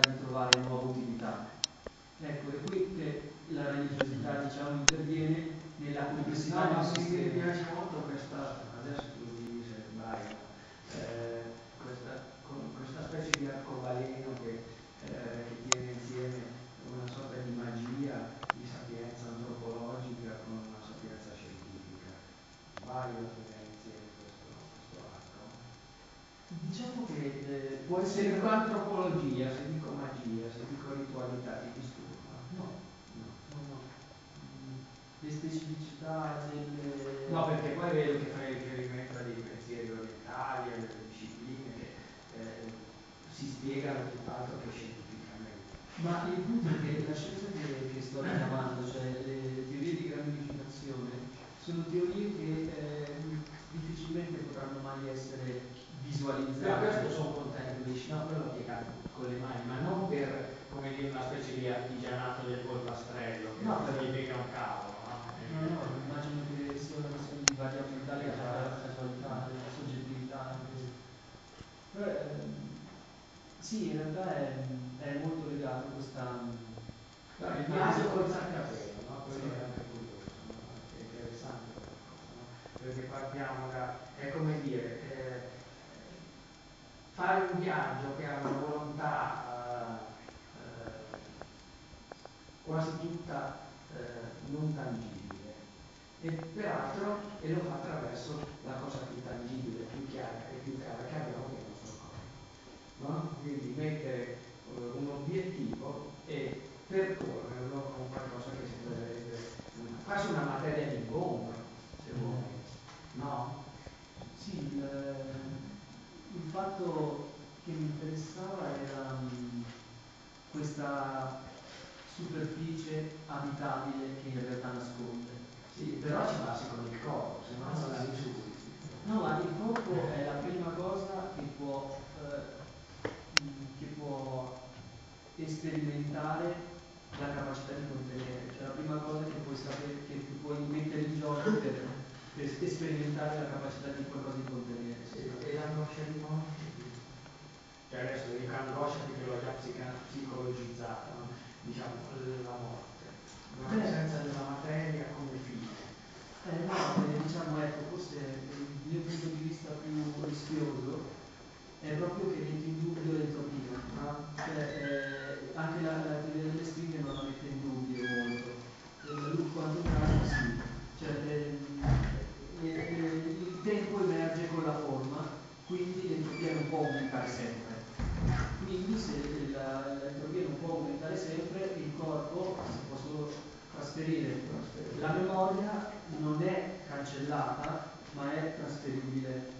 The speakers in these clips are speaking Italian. cercare di trovare nuove utilità. Ecco, è qui che la religiosità, diciamo, interviene nella complessità del sistema. Mi piace molto questa, adesso tu mi sembra, questa specie di arcobaleno che tiene insieme una sorta di magia, di sapienza antropologica con una sapienza scientifica. Diciamo che può essere antropologia, se dico magia, se dico ritualità ti disturba. No. Le specificità delle... No, perché poi vedo che fai riferimento a dei pensieri orientali, a delle discipline che si spiegano tutt'altro che scientificamente. Ma il punto è che la scienza che sto richiamando, cioè le teorie di gamificazione, sono teorie che difficilmente potranno mai essere visualizzare. Questo sono contento di dici, no, quello piegato con le mani, ma non per, come dire, una specie di artigianato del polpastrello, no, che gli piega un cavolo. No, immagino che sia una questione di variabilità legata alla casualità, alla soggettività. Però, sì, in realtà è molto legato a questa... Il naso col saccappello, no? Quello sì. È anche curioso, no? È interessante questa cosa, no? Perché partiamo da... è come dire... fare un viaggio che ha una volontà quasi tutta non tangibile, e peraltro lo fa attraverso la cosa più tangibile, più chiara e più cara che abbiamo, che è il nostro corpo, no? Quindi mettere un obiettivo e percorrerlo con qualcosa che sembrerebbe quasi una materia di gomma, se vuoi, no? Sì, il fatto che mi interessava era questa superficie abitabile che in realtà nasconde. Sì, però ci passi con il corpo, se no non la misuri. No, ma il corpo è la prima cosa che può sperimentare la capacità di contenere, cioè la prima cosa che puoi sapere, che puoi mettere in gioco per sperimentare la capacità di qualcosa di contenere. Sì, e l'angoscia di morte? Cioè adesso dico angoscia perché l'ho già psicologizzata, no? Diciamo, la morte, la presenza della materia come fine. No, diciamo, ecco, forse il mio punto di vista più rischioso è proprio che mette in dubbio l'entropia, no? Cioè, anche la teoria delle stringhe non la mette in dubbio molto. Quanto tanto sì. Cioè, il tempo emerge con la forma, quindi l'entropia non può aumentare sempre. Quindi se l'entropia non può aumentare sempre, il corpo si può solo trasferire. La memoria non è cancellata, ma è trasferibile.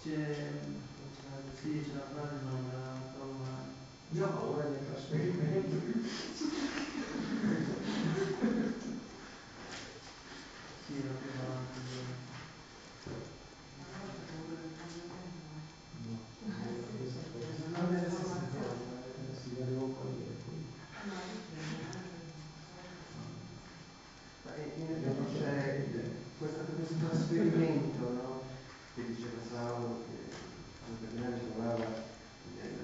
Sì, c'è la frase, non la trovo mai. Io ho paura del trasferimento. Sì, la prima... questo trasferimento, no? Che diceva Sauro, che Sauro Cardinali ci parlava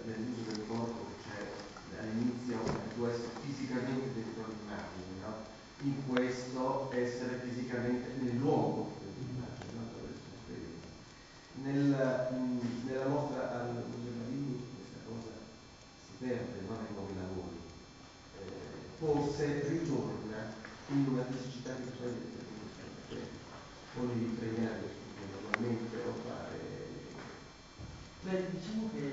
dell'uso del corpo, cioè all'inizio può essere fisicamente dell'immagine, no? In questo essere fisicamente nel luogo dell'immagine, no? Nella mostra a Luca Pozzi questa cosa si perde, no? Nei nuovi lavori, forse ritorna in una fisicità che tu hai detto o di impegnare normalmente o fare... Beh, diciamo che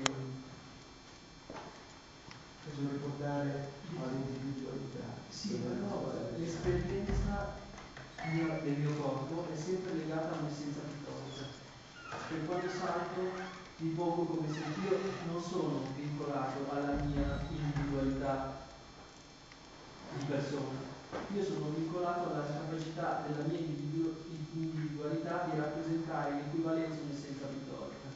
facciamo ricordare all'individualità. Sì, però l'esperienza del mio corpo è sempre legata a un'essenza pittorica. Per quanto salto mi pongo come se io non sono vincolato alla mia individualità di persona. Io sono vincolato alla capacità della mia individualità di rappresentare l'equivalenza in essenza pittorica.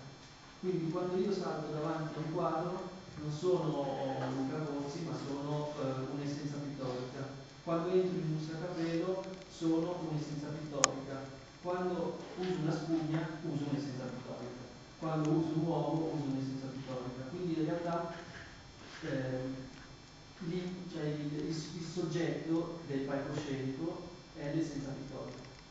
Quindi quando io salto davanti a un quadro non sono Luca Pozzi, ma sono un'essenza pittorica. Quando entro in un saccappello sono un'essenza pittorica. Quando uso una spugna uso un'essenza pittorica. Quando uso un uovo uso un'essenza pittorica. Quindi in realtà soggetto del palcoscenico è l'essenza vittoria.